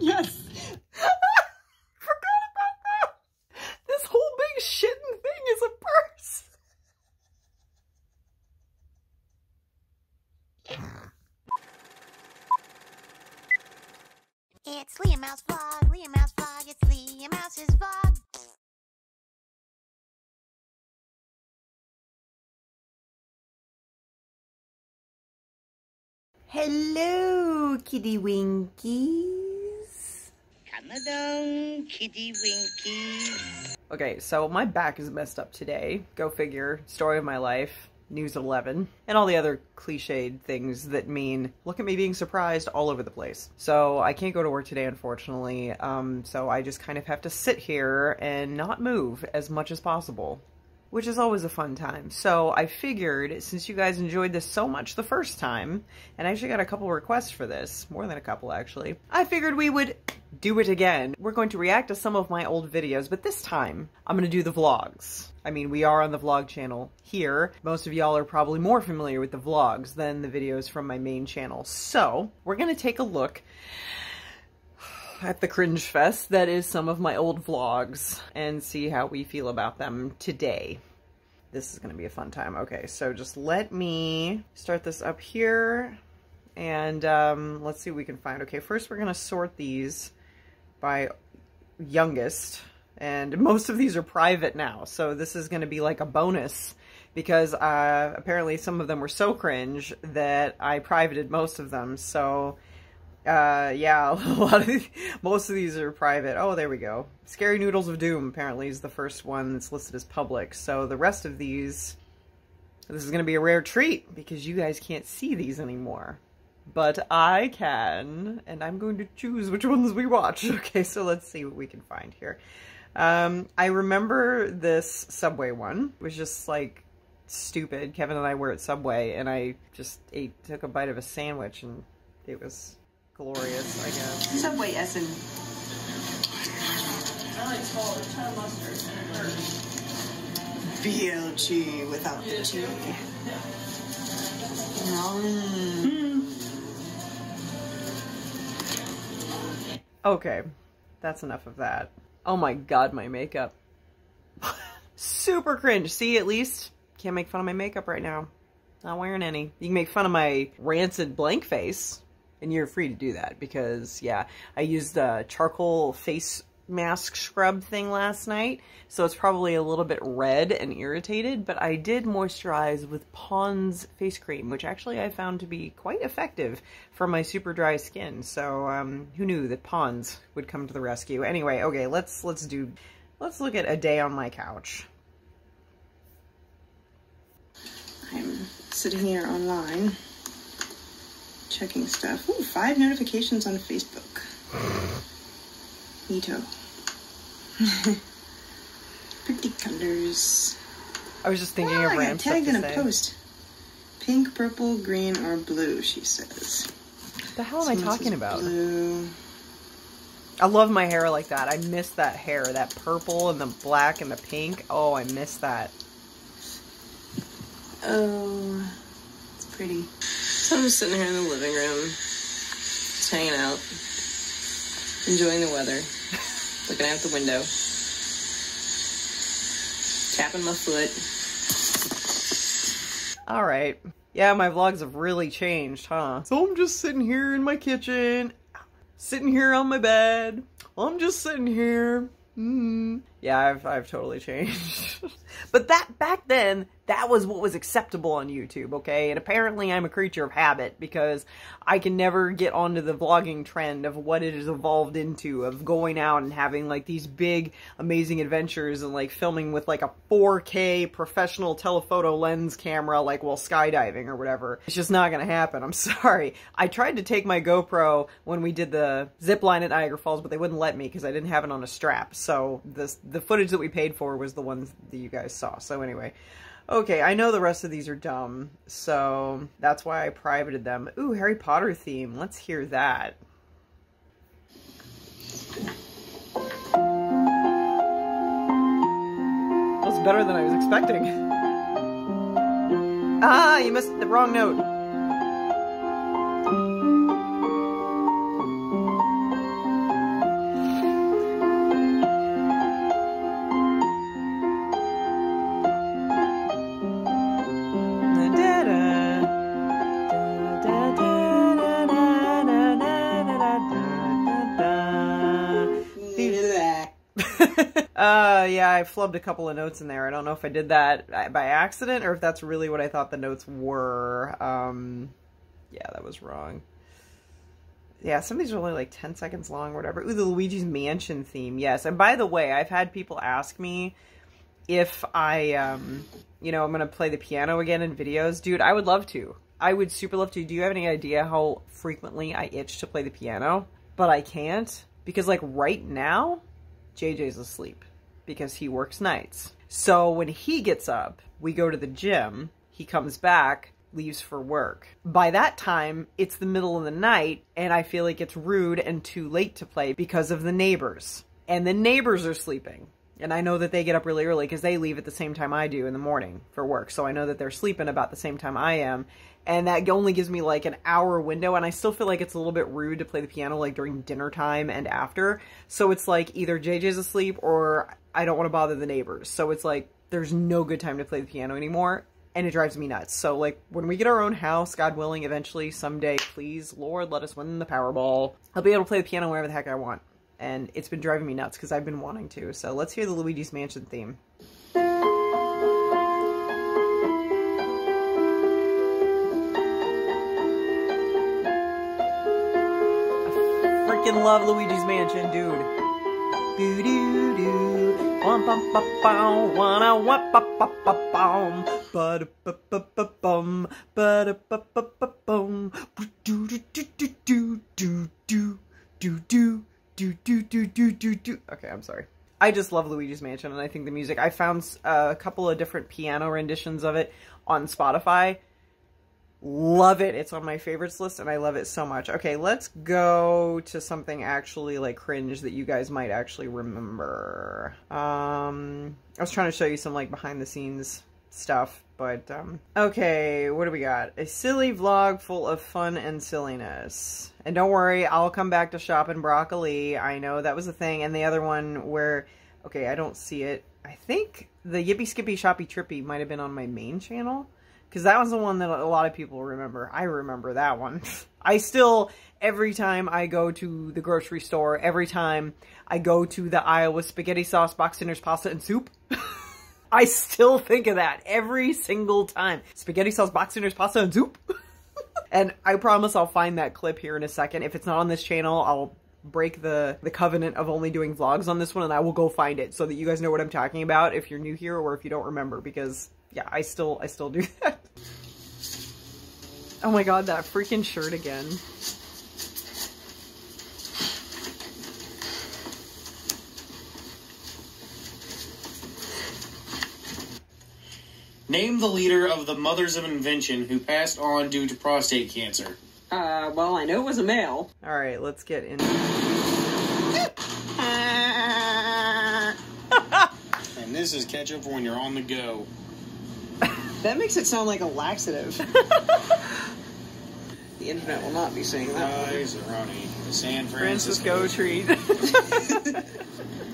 Yes. Forgot about that. This whole big shitting thing is a purse. It's Leah Mouse Vlog, Leah Mouse Vlog, it's Leah Mouse's Vlog. Hello, kitty winkies. Come along, kitty winkies. Okay, so my back is messed up today. Go figure, story of my life, News 11, and all the other cliched things that mean, look at me being surprised all over the place. So I can't go to work today, unfortunately. So I just kind of have to sit here and not move as much as possible, which is always a fun time. So I figured, since you guys enjoyed this so much the first time, and I actually got a couple requests for this, more than a couple actually, I figured we would do it again. We're going to react to some of my old videos, but this time I'm gonna do the vlogs. I mean, we are on the vlog channel here. Most of y'all are probably more familiar with the vlogs than the videos from my main channel. So we're gonna take a look at the cringe fest that is some of my old vlogs and see how we feel about them today. This is gonna be a fun time. Okay, so just let me start this up here and let's see what we can find. Okay, first we're gonna sort these by youngest, and most of these are private now, so this is gonna be like a bonus because apparently some of them were so cringe that I privated most of them. So yeah, most of these are private. Oh, there we go. Scary Noodles of Doom apparently is the first one that's listed as public. So the rest of these, this is going to be a rare treat because you guys can't see these anymore. But I can, and I'm going to choose which ones we watch. Okay, so let's see what we can find here. I remember this Subway one. It was just like stupid. Kevin and I were at Subway and I just took a bite of a sandwich and it was glorious, I guess. Subway Essen. I like a ton of mustard and it hurts. BLG without the cheese. Yeah. Okay, that's enough of that. Oh my god, my makeup. Super cringe. See, at least can't make fun of my makeup right now. Not wearing any. You can make fun of my rancid blank face. And you're free to do that because, yeah, I used the charcoal face mask scrub thing last night. So it's probably a little bit red and irritated, but I did moisturize with Pond's face cream, which actually I found to be quite effective for my super dry skin. So who knew that Pond's would come to the rescue? Anyway, okay, let's look at A Day on My Couch. I'm sitting here online, checking stuff. Ooh, 5 notifications on Facebook. Neato. Pretty colors. I was just thinking of random stuff to say. I got tagged in a post. Pink, purple, green, or blue, she says. What the hell am I talking about? Blue. I love my hair like that. I miss that hair. That purple and the black and the pink. Oh, I miss that. Oh, it's pretty. So I'm just sitting here in the living room, just hanging out, enjoying the weather, looking out the window, tapping my foot. All right. Yeah, my vlogs have really changed, huh? So I'm just sitting here in my kitchen, sitting here on my bed. I'm just sitting here. Yeah, I've totally changed. But that back then, that was what was acceptable on YouTube, okay? And apparently I'm a creature of habit because I can never get onto the vlogging trend of what it has evolved into, of going out and having like these big amazing adventures and like filming with like a 4K professional telephoto lens camera like while skydiving or whatever. It's just not gonna happen, I'm sorry. I tried to take my GoPro when we did the zip line at Niagara Falls, but they wouldn't let me because I didn't have it on a strap, so the footage that we paid for was the ones that you guys saw. So anyway, okay, I know the rest of these are dumb, so that's why I privated them. Ooh, Harry Potter theme. Let's hear that. That's better than I was expecting. Ah, you missed the wrong note. Yeah, I flubbed a couple of notes in there. I don't know if I did that by accident or if that's really what I thought the notes were. Yeah, that was wrong. Yeah, some of these are only like 10 seconds long or whatever. Ooh, the Luigi's Mansion theme, yes. And by the way, I've had people ask me if I, you know, I'm going to play the piano again in videos. Dude, I would love to. I would super love to. Do you have any idea how frequently I itch to play the piano? But I can't because like right now, JJ's asleep because he works nights. So when he gets up, we go to the gym, he comes back, leaves for work. By that time, it's the middle of the night and I feel like it's rude and too late to play because of the neighbors. And the neighbors are sleeping. And I know that they get up really early because they leave at the same time I do in the morning for work. So I know that they're sleeping about the same time I am. And that only gives me like an hour window. And I still feel like it's a little bit rude to play the piano like during dinner time and after. So it's like either JJ's asleep or I don't want to bother the neighbors. So it's like there's no good time to play the piano anymore. And it drives me nuts. So like when we get our own house, God willing, eventually someday, please, Lord, let us win the Powerball. I'll be able to play the piano wherever the heck I want. And it's been driving me nuts because I've been wanting to. So let's hear the Luigi's Mansion theme. I freaking love Luigi's Mansion, dude. Doo doo doo. Womp bum bum bum. Wanna womp bum bum bum bum. Ba da ba ba bum. Ba da ba ba ba bum. Doo doo doo doo doo doo doo doo doo. Do, do, do, do, do, do. Okay, I'm sorry. I just love Luigi's Mansion, and I think the music... I found a couple of different piano renditions of it on Spotify. Love it. It's on my favorites list, and I love it so much. Okay, let's go to something actually, like, cringe that you guys might actually remember. I was trying to show you some, like, behind-the-scenes stuff, but... okay, what do we got? A silly vlog full of fun and silliness. And don't worry, I'll come back to shopping broccoli. I know that was a thing. And the other one where, okay, I don't see it. I think the Yippy Skippy Shoppy Trippy might have been on my main channel. Because that was the one that a lot of people remember. I remember that one. I still, every time I go to the grocery store, every time I go to the aisle with spaghetti sauce, box dinners, pasta, and soup. I still think of that every single time. Spaghetti sauce, box dinners, pasta, and soup. And I promise I'll find that clip here in a second. If it's not on this channel, I'll break the covenant of only doing vlogs on this one and I will go find it so that you guys know what I'm talking about if you're new here or if you don't remember because, yeah, I still do that. Oh my God, that freaking shirt again. Name the leader of the Mothers of Invention who passed on due to prostate cancer. Well, I know it was a male. All right, let's get in. And this is ketchup when you're on the go. That makes it sound like a laxative. The internet will not be saying that. Guys, Ronnie, the San Francisco treat.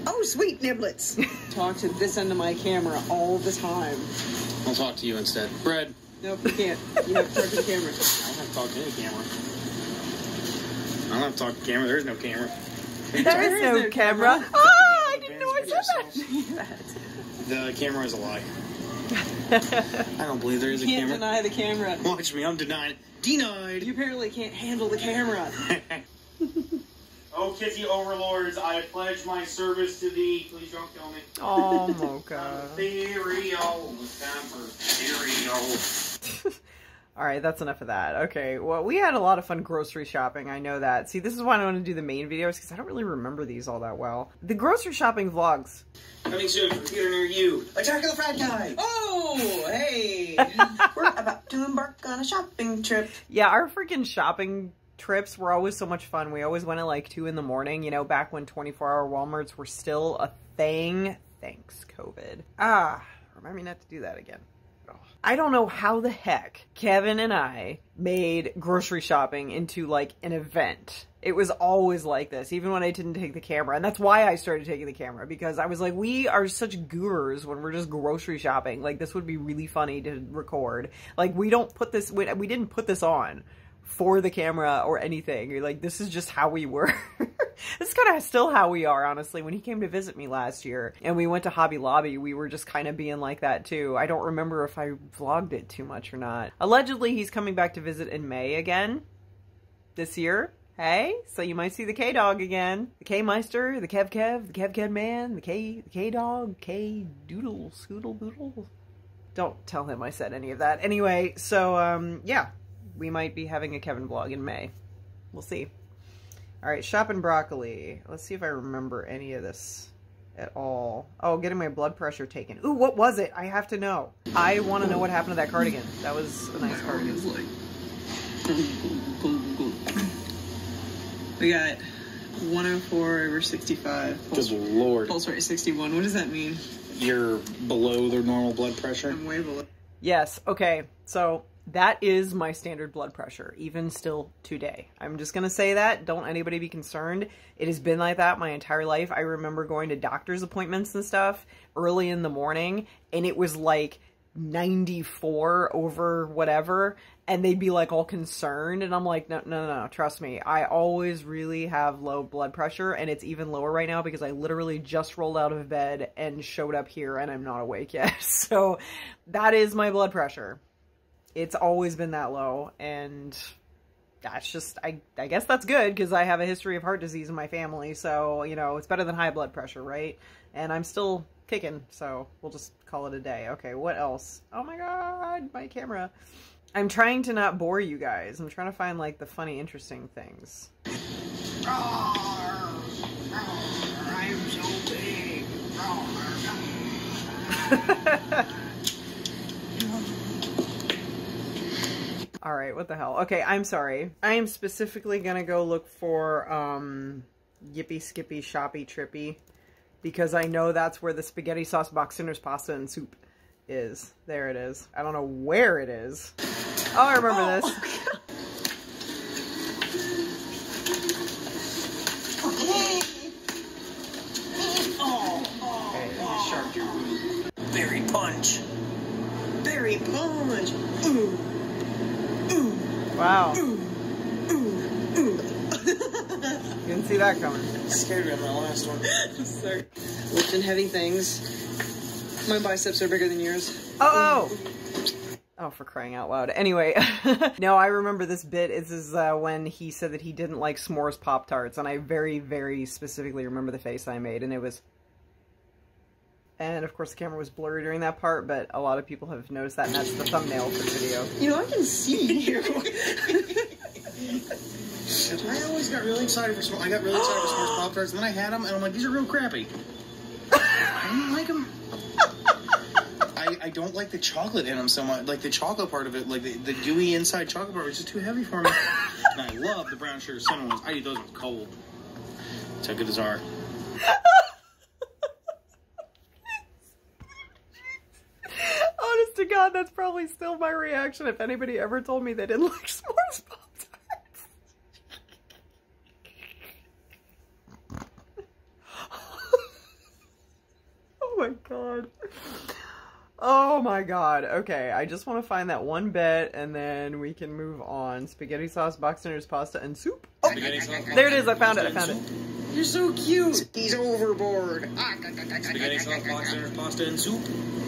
Oh, sweet niblets. Talk to this end of my camera all the time. I'll talk to you instead. Bread. Nope, you can't. You have to talk to the camera. I don't have to talk to any camera. I don't have to talk to the camera. There is no camera. There is no camera. Oh, I didn't know I said that. The camera is a lie. I don't believe there is a camera. You can't deny the camera. Watch me, I'm denying it. Denied. You apparently can't handle the camera. Oh, kitty overlords, I pledge my service to thee. Please don't kill me. Oh, Mocha. Cereal. It's time for cereal. All right, that's enough of that. Okay, well, we had a lot of fun grocery shopping. I know that. See, this is why I don't want to do the main videos, because I don't really remember these all that well. The grocery shopping vlogs. Coming soon, computer near you. Attack of the Fat Guy. Oh, hey. We're about to embark on a shopping trip. Yeah, our freaking shopping trips were always so much fun. We always went at like 2 in the morning, you know, back when 24-hour Walmarts were still a thing. Thanks, COVID. Ah, remind me not to do that again. I don't know how the heck Kevin and I made grocery shopping into like an event. It was always like this, even when I didn't take the camera. And that's why I started taking the camera, because I was like, we are such gurus when we're just grocery shopping. Like, this would be really funny to record. Like, we didn't put this on for the camera or anything. Like, this is just how we were. This is kind of still how we are, honestly. When he came to visit me last year and we went to Hobby Lobby, we were just kind of being like that too. I don't remember if I vlogged it too much or not. Allegedly, he's coming back to visit in May again this year. Hey, so you might see the K-Dog again. The K-Meister, the Kev-Kev, the Kev-Kev Man, the K-Dog, K-Doodle, Scoodle Boodle. Don't tell him I said any of that. Anyway, so yeah, we might be having a Kevin vlog in May. We'll see. All right, shopping broccoli. Let's see if I remember any of this at all. Oh, getting my blood pressure taken. Ooh, what was it? I have to know. I want to know what happened to that cardigan. That was a nice cardigan. We got 104 over 65. Good lord. Pulse rate 61. What does that mean? You're below their normal blood pressure? I'm way below. Yes. Okay. So that is my standard blood pressure, even still today. I'm just going to say that. Don't anybody be concerned. It has been like that my entire life. I remember going to doctor's appointments and stuff early in the morning, and it was like 94 over whatever, and they'd be like all concerned, and I'm like, no, trust me, I always really have low blood pressure, and it's even lower right now because I literally just rolled out of bed and showed up here and I'm not awake yet. So that is my blood pressure. It's always been that low, and that's just, I guess that's good because I have a history of heart disease in my family, so you know, it's better than high blood pressure, right? And I'm still kicking, so we'll just call it a day. Okay, what else? Oh my god, my camera. I'm trying to not bore you guys. I'm trying to find like the funny, interesting things. I'm so big. All right, what the hell? Okay, I'm sorry. I am specifically gonna go look for Yippy Skippy Shoppy Trippy, because I know that's where the spaghetti sauce box, Cinder's pasta and soup is. There it is. I don't know where it is. Oh, I remember this. Oh, okay. Berry punch. Berry punch. Ooh. Ooh. Wow. Ooh. Ooh. Ooh. You didn't see that coming. It scared me on my last one. I'm sorry. Lifting heavy things. My biceps are bigger than yours. Oh! Oh, for crying out loud. Anyway, no, I remember this bit. This is when he said that he didn't like s'mores Pop-Tarts, and I very, very specifically remember the face I made, and it was... And of course the camera was blurry during that part, but a lot of people have noticed that, and that's the thumbnail for the video. You know, I can see you. I always got really excited for s'mores. I got really excited for s'mores Pop-Tarts, and then I had them, and I'm like, these are real crappy. I didn't like them. I don't like the chocolate in them so much. Like, the chocolate part of it, like, the gooey inside chocolate part was just too heavy for me. And I love the brown sugar cinnamon ones. I eat those ones cold. That's how good those are. Honest to God, that's probably still my reaction if anybody ever told me they didn't like s'mores Pop-Tarts. Oh my god. Oh my god. Okay, I just want to find that one bit and then we can move on. Spaghetti sauce, box dinners, pasta, and soup. Oh, there it is. I found it. I found it. You're so cute. He's overboard. Spaghetti sauce, box dinners, pasta, and soup.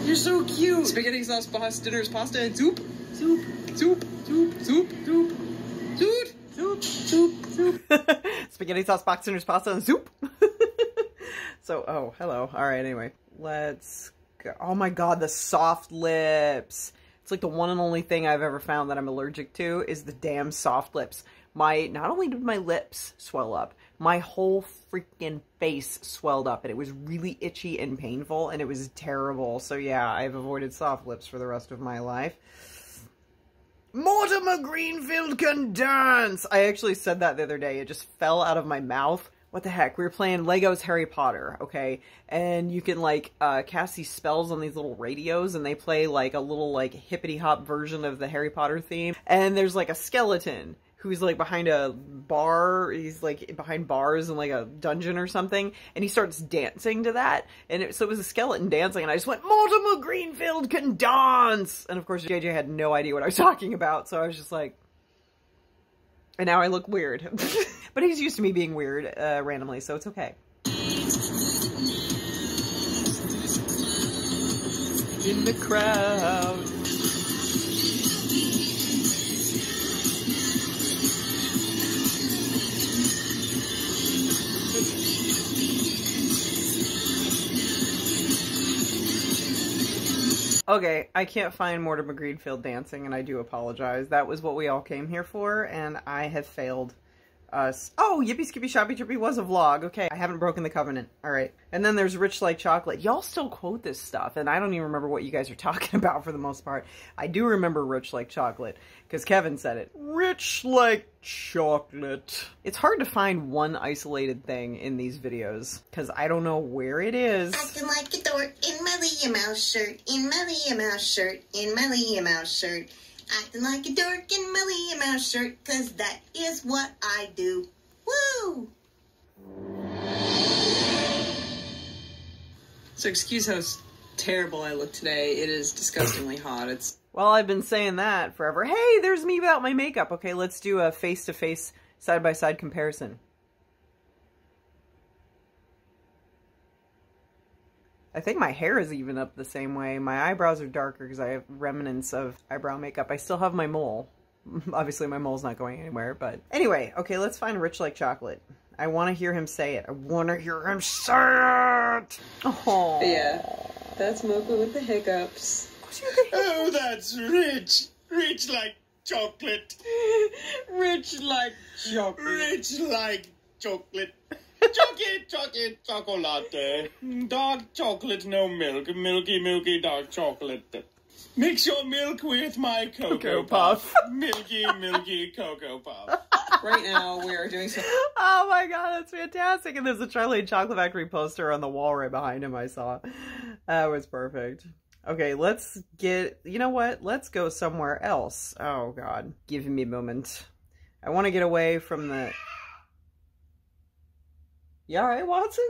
You're so cute. Spaghetti sauce, box dinners, pasta, and soup. Soup. Soup. Soup. Soup. Soup. Soup. Soup. Soup. Soup. Spaghetti sauce, box dinners, pasta, and soup. So, oh, hello. All right, anyway. Let's go. Oh my god, the soft lips. It's like the one and only thing I've ever found that I'm allergic to is the damn soft lips. Not only did my lips swell up, my whole freaking face swelled up, and it was really itchy and painful, and it was terrible. So yeah, I've avoided soft lips for the rest of my life. Mortimer Greenfield can dance! I actually said that the other day. It just fell out of my mouth. What the heck? We were playing Lego's Harry Potter, okay? And you can, like, cast these spells on these little radios, and they play, like, a little, like, hippity-hop version of the Harry Potter theme. And there's, like, a skeleton who's, like, behind a bar. He's, like, behind bars in, like, a dungeon or something. And he starts dancing to that. And so it was a skeleton dancing, and I just went, Mortimer Greenfield can dance! And, of course, JJ had no idea what I was talking about, so I was just like... And now I look weird. But he's used to me being weird randomly, so it's okay. In the crowd. Okay, I can't find Mortimer Greenfield dancing, and I do apologize. That was what we all came here for, and I have failed us. Oh, Yippee Skippy Shoppy Trippy was a vlog. Okay, I haven't broken the covenant. All right. And then there's Rich Like Chocolate. Y'all still quote this stuff, and I don't even remember what you guys are talking about for the most part. I do remember Rich Like Chocolate, because Kevin said it. Rich Like Chocolate. It's hard to find one isolated thing in these videos, because I don't know where it is. Acting like a dork in my Leah Mouse shirt, in my Leah Mouse shirt, in my Leah Mouse shirt. Acting like a dork in my Leah Mouse shirt, because that is what I do. Woo! So excuse how terrible I look today. It is disgustingly hot. It's... Well, I've been saying that forever. Hey, there's me without my makeup. Okay, let's do a face-to-face, side-by-side comparison. I think my hair is even up the same way. My eyebrows are darker because I have remnants of eyebrow makeup. I still have my mole. Obviously, my mole's not going anywhere, but... Anyway, okay, let's find Rich Like Chocolate. I want to hear him say it. I want to hear him say it! Oh. Yeah, that's Mocha with the hiccups. Oh, that's rich. Rich like chocolate. Rich like chocolate. Rich like chocolate. Chocolate, chocolate, chocolate. Dark chocolate, no milk. Milky, milky, dark chocolate. Mix your milk with my Cocoa Puff. Milky, milky Cocoa Puff. Right now, we are doing some... Oh my god, that's fantastic. And there's a Charlie and Chocolate Factory poster on the wall right behind him, I saw. That was perfect. Okay, let's get, you know what? Let's go somewhere else. Oh god, give me a moment. I want to get away from the... Yeah, all right, Watson?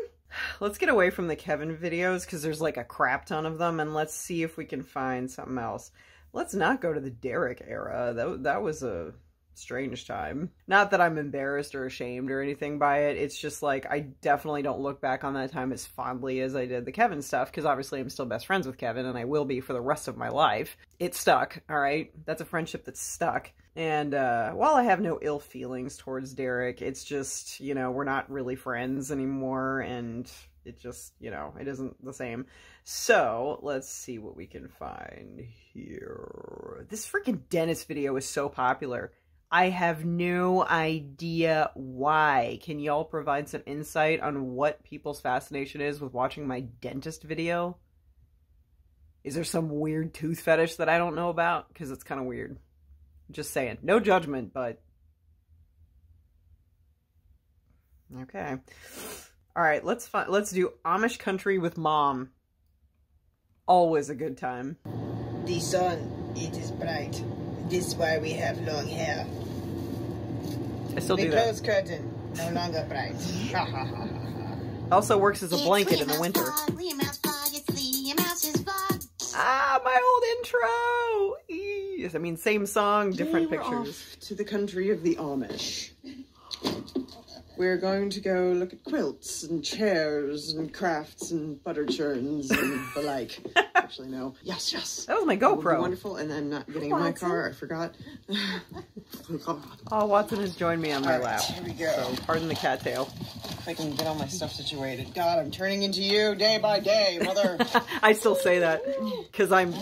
Let's get away from the Kevin videos because there's like a crap ton of them, and let's see if we can find something else. Let's not go to the Derek era. That was a strange time. Not that I'm embarrassed or ashamed or anything by it. It's just like I definitely don't look back on that time as fondly as I did the Kevin stuff, because obviously I'm still best friends with Kevin, and I will be for the rest of my life. It stuck, all right? That's a friendship that's stuck. And while I have no ill feelings towards Derek, it's just, you know, we're not really friends anymore, and it just, you know, it isn't the same. So let's see what we can find here. This freaking dentist video is so popular. I have no idea why. Can y'all provide some insight on what people's fascination is with watching my dentist video? Is there some weird tooth fetish that I don't know about? Because it's kind of weird. Just saying. No judgment, but... Okay. Alright, let's do Amish Country with Mom. Always a good time. The sun, it is bright. This is why we have long hair. I still do that. The closed curtain, no longer bright. Also works as a blanket in the winter. Ah, my old intro! Yes, I mean, same song, different pictures. Off to the country of the Amish. We're going to go look at quilts and chairs and crafts and butter churns and the like. Actually, no. Yes, yes. That was my GoPro. Wonderful, and I'm not getting in my car. I forgot. Oh, Watson has joined me on my lap. Here we go. So, pardon the cattail. If I can get all my stuff situated. God, I'm turning into you day by day, mother. I still say that because I'm...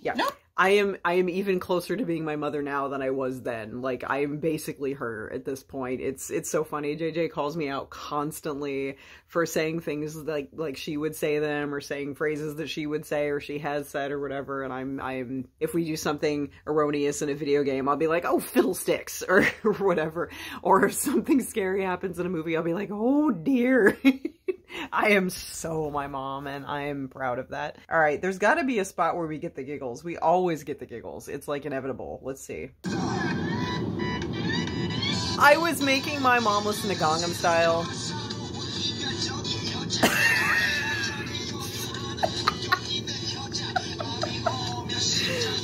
Yeah. Nope. I am even closer to being my mother now than I was then. Like, I am basically her at this point. It's so funny. JJ calls me out constantly for saying things like she would say them, or saying phrases that she would say or she has said or whatever. And I'm if we do something erroneous in a video game, I'll be like, oh, fiddlesticks, or whatever. Or if something scary happens in a movie, I'll be like, oh dear. I am so my mom, and I am proud of that. All right, there's got to be a spot where we get the giggles. We always get the giggles. It's like inevitable. Let's see. I was making my mom listen to Gangnam Style.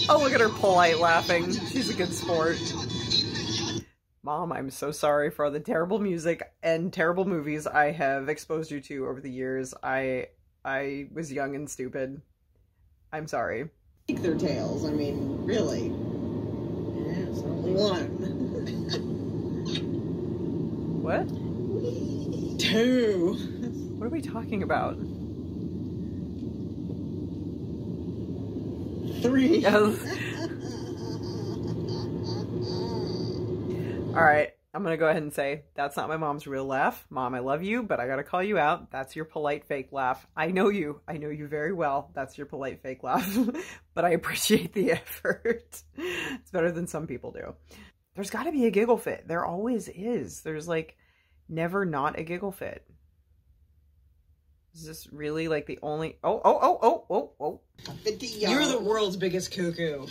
Oh, look at her polite laughing. She's a good sport. Mom, I'm so sorry for all the terrible music and terrible movies I have exposed you to over the years. I was young and stupid. I'm sorry. Their tails, I mean, really. Yeah, it's only one. What? Two. What are we talking about? Three. All right, I'm going to go ahead and say that's not my mom's real laugh. Mom, I love you, but I got to call you out. That's your polite fake laugh. I know you very well. That's your polite fake laugh, but I appreciate the effort. It's better than some people do. There's got to be a giggle fit. There always is. There's like never not a giggle fit. Is this really like the only... Oh. 50 yards. You're the world's biggest cuckoo.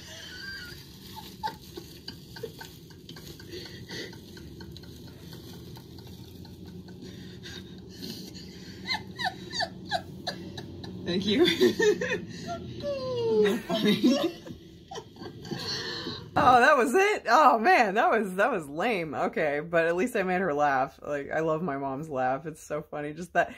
Thank you. Oh, that was it? Oh man, that was lame. Okay, but at least I made her laugh. Like, I love my mom's laugh. It's so funny. Just that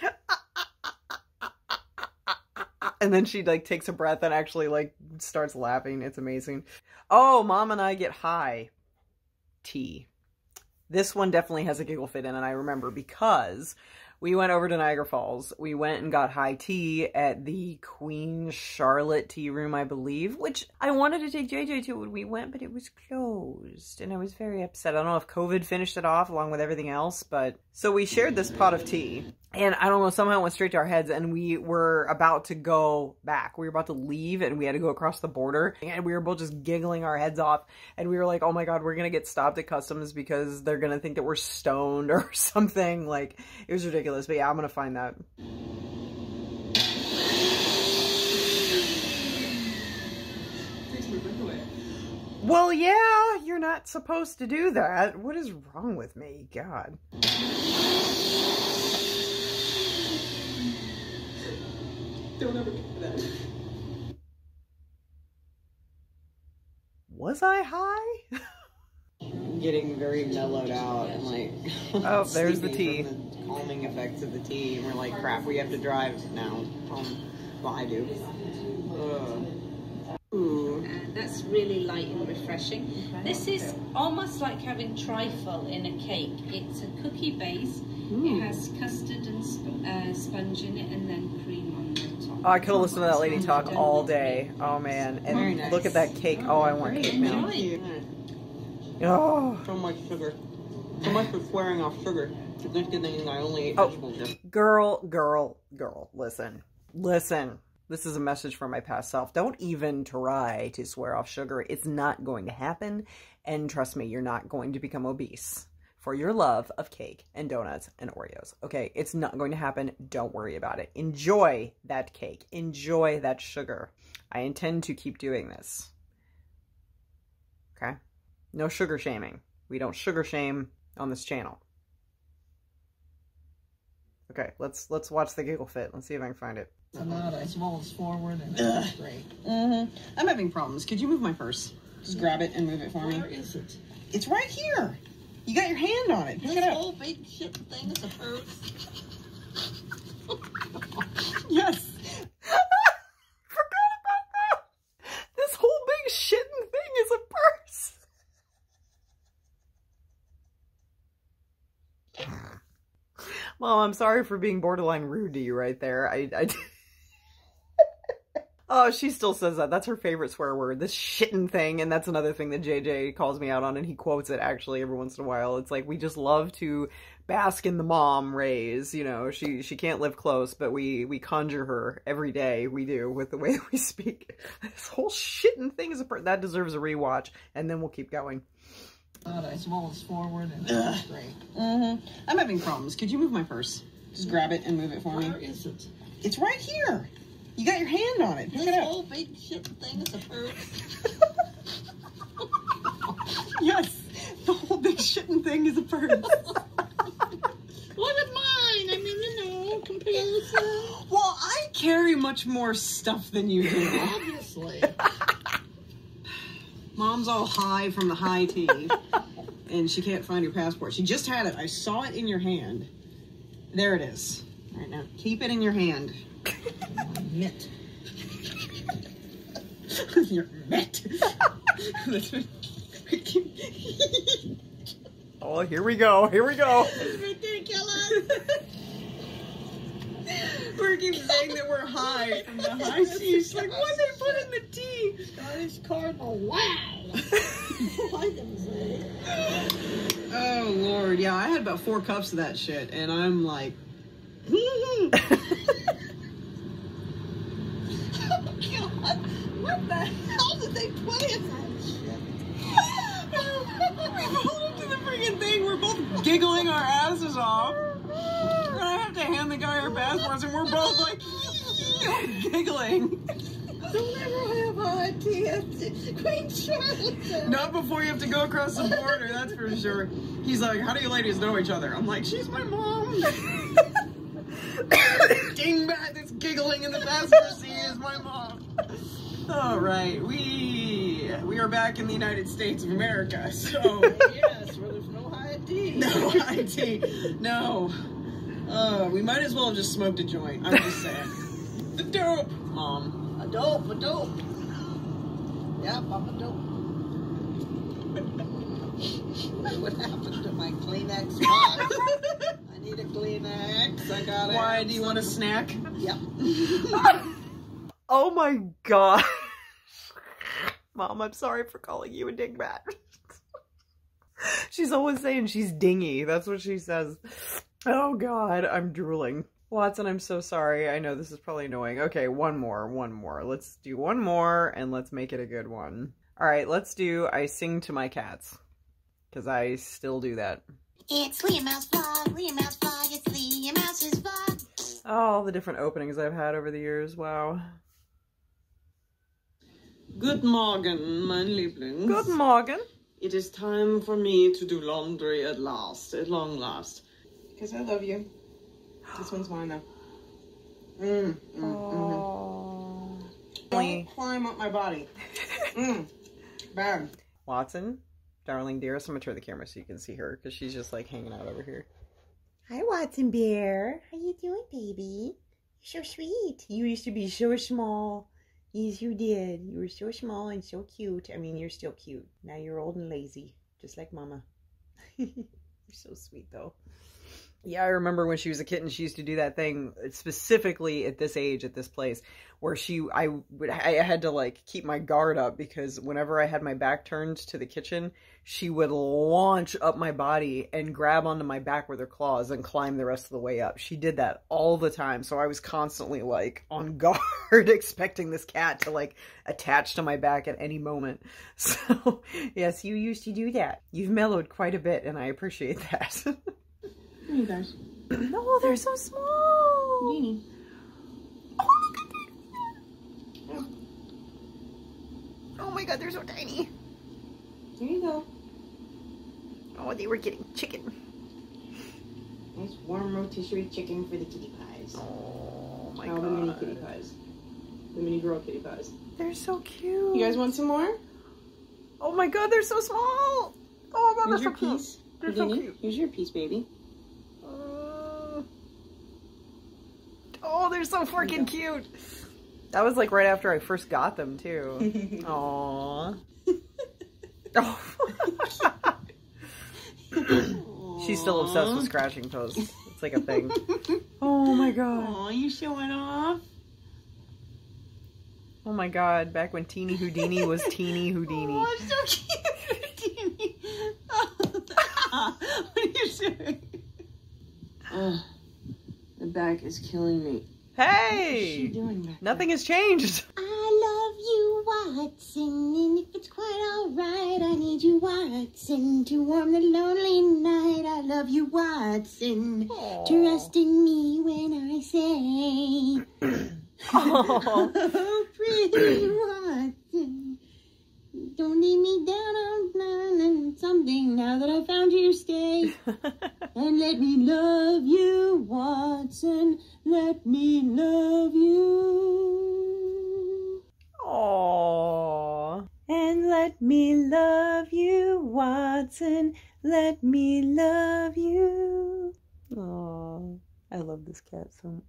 and then she like takes a breath and actually like starts laughing. It's amazing. Oh, Mom and I get high. Tea. This one definitely has a giggle fit in it, I remember, because we went over to Niagara Falls. We went and got high tea at the Queen Charlotte Tea Room, I believe, which I wanted to take JJ to when we went, but it was closed, and I was very upset. I don't know if COVID finished it off along with everything else, but... So we shared this pot of tea, and I don't know, somehow it went straight to our heads, and we were about to go back. We were about to leave, and we had to go across the border, and we were both just giggling our heads off, and we were like, oh my God, we're gonna get stopped at customs because they're gonna think that we're stoned or something. Like, it was ridiculous. But yeah, I'm gonna find that. Well, yeah, you're not supposed to do that. What is wrong with me? God. Don't ever get that. Was I high? Getting very mellowed out and like... Oh, there's the tea. Calming effects of the tea, and we're like, crap, we have to drive now. Well, I do. Ooh. And that's really light and refreshing. This is almost like having trifle in a cake. It's a cookie base. Ooh. It has custard and sponge in it, and then cream on the top. Oh, I could have listened to that lady talk all day. Oh man, and nice. Look at that cake. Oh, I want cake now. Oh, so much sugar. So much for swearing off sugar. I only ate vegetables. Girl, listen. This is a message from my past self. Don't even try to swear off sugar. It's not going to happen. And trust me, you're not going to become obese for your love of cake and donuts and Oreos. Okay, it's not going to happen. Don't worry about it. Enjoy that cake. Enjoy that sugar. I intend to keep doing this. Okay? No sugar shaming. We don't sugar shame on this channel. Okay, let's watch the giggle fit. Let's see if I can find it. It swallows forward and that's great. I'm having problems. Could you move my purse? Just grab it and move it for me. Where is it? It's right here. You got your hand on it. Pick it up. This whole big shit thing is a purse. Yes. Forgot about that. This whole big shitting thing is a purse. Mom, I'm sorry for being borderline rude to you right there. I Oh, she still says that. That's her favorite swear word, this shittin' thing. And that's another thing that JJ calls me out on, and he quotes it actually every once in a while. It's like, we just love to bask in the mom rays. You know, she can't live close, but we conjure her every day. We do, with the way that we speak. This whole shittin' thing is that deserves a rewatch, and then we'll keep going. It swallows forward and that's great. I'm having problems. Could you move my purse? Just grab it and move it for me. Where is it? It's right here. You got your hand on it. Pick it up. This whole big shit thing is a purse. Yes. The whole big shitting thing is a purse. What is mine? I mean, you know, comparison. Well, I carry much more stuff than you do. Obviously. Mom's all high from the high tea. and she can't find your passport. She just had it. I saw it in your hand. There it is. All right, now keep it in your hand. Mitt. Your mitt. Oh, here we go. Here we go. This mitt didn't kill us. We're keep saying that we're high from the high seas. Like, what they put in the tea? Scottish cardinal. Wow. Oh, Lord. Yeah, I had about 4 cups of that shit, and I'm like, oh, God. What the hell did they put in that shit? We pulled up to the freaking thing. We're both giggling our asses off. And I have to hand the guy our passports, and we're both like giggling. Don't ever have hot tea at Queen Charlotte. Not before you have to go across the border, that's for sure. He's like, how do you ladies know each other? I'm like, she's my mom. Dingbat that's giggling in the passport seat is my mom. All right, we are back in the United States of America, so yes, where there's no hot tea. No hot tea, no. We might as well have just smoked a joint. I'm just saying. The dope, Mom. A dope. Yep, I'm a dope. What happened to my Kleenex box? I need a Kleenex. I got it. Why, do you want a snack? Yep. Oh my God. Mom, I'm sorry for calling you a dingbat. She's always saying she's dingy. That's what she says. Oh God, I'm drooling. Watson, I'm so sorry. I know this is probably annoying. Okay, one more. Let's do one more and let's make it a good one. All right, let's do I sing to my cats, because I still do that. It's LeahMouseVlog, it's LeahMouse's vlog. Oh, all the different openings I've had over the years, wow. Good morgen, mein Lieblings. Good morgen. It is time for me to do laundry at last, at long last. Because I love you. This one's mine now. Don't climb up my body. Bad. Watson, darling dearest, I'm going to turn the camera so you can see her, because she's just like hanging out over here. Hi, Watson Bear. How you doing, baby? You're so sweet. You used to be so small. Yes, you did. You were so small and so cute. I mean, you're still cute. Now you're old and lazy, just like Mama. You're so sweet, though. Yeah, I remember when she was a kitten, she used to do that thing specifically at this age, at this place, where I had to like keep my guard up, because whenever I had my back turned to the kitchen, she would launch up my body and grab onto my back with her claws and climb the rest of the way up. She did that all the time. So I was constantly like on guard, expecting this cat to like attach to my back at any moment. So yes, you used to do that. You've mellowed quite a bit and I appreciate that. You guys. No, they're so small. Beanie. Oh my God. Oh my God, they're so tiny. There you go. Oh, they were getting chicken. Nice warm rotisserie chicken for the kitty pies. Oh my God. The mini kitty pies. The mini girl kitty pies. They're so cute. You guys want some more? Oh my God, they're so small. Oh my God, they're so cute. They're so cute. Here's your piece, baby. Oh, they're so freaking cute. That was like right after I first got them too. Aww. Oh. She's still obsessed with scratching posts. It's like a thing. Oh my God. Oh, you showing off? Oh my God, back when Teeny Houdini was Teeny Houdini. Oh, so cute, Teeny. Oh. What are you doing? The back is killing me. Hey! What is she doing back there? Nothing has changed. I love you, Watson, and if it's quite alright, I need you, Watson, to warm the lonely night. I love you, Watson. Aww. Trust in me when I say, oh, pretty Watson, don't leave me down on something now that I found you, stay. And let me love you, Watson. Let me love you. Aww. And let me love you, Watson. Let me love you. Oh, I love this cat so much.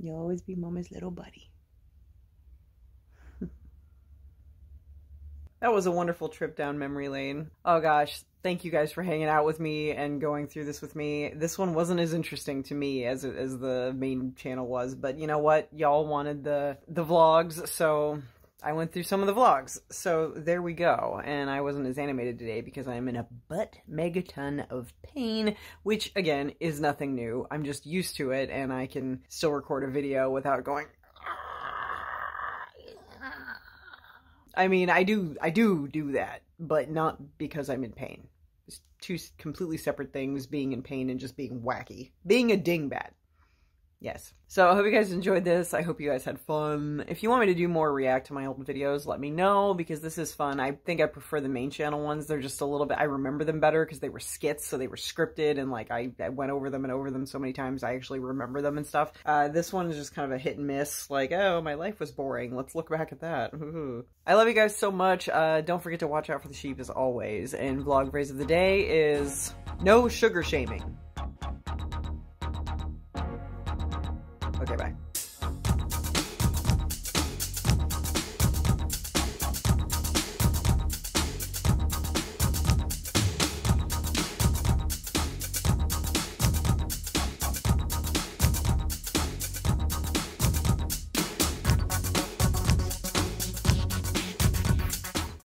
You'll always be Mama's little buddy. That was a wonderful trip down memory lane. Oh gosh, thank you guys for hanging out with me and going through this with me. This one wasn't as interesting to me as the main channel was, but you know what? Y'all wanted the vlogs, so I went through some of the vlogs. So there we go. And I wasn't as animated today because I'm in a butt megaton of pain, which again is nothing new. I'm just used to it and I can still record a video without going... I mean, I do that, but not because I'm in pain. It's two completely separate things, being in pain and just being wacky. Being a dingbat. Yes. So I hope you guys enjoyed this. I hope you guys had fun. If you want me to do more react to my old videos, let me know, because this is fun. I think I prefer the main channel ones. They're just a little bit, I remember them better because they were skits, so they were scripted, and like I went over them and over them so many times I actually remember them and stuff. This one is just kind of a hit and miss, like, oh, my life was boring. Let's look back at that. Ooh. I love you guys so much. Don't forget to watch out for the sheep as always. And vlog phrase of the day is no sugar shaming. Okay, bye.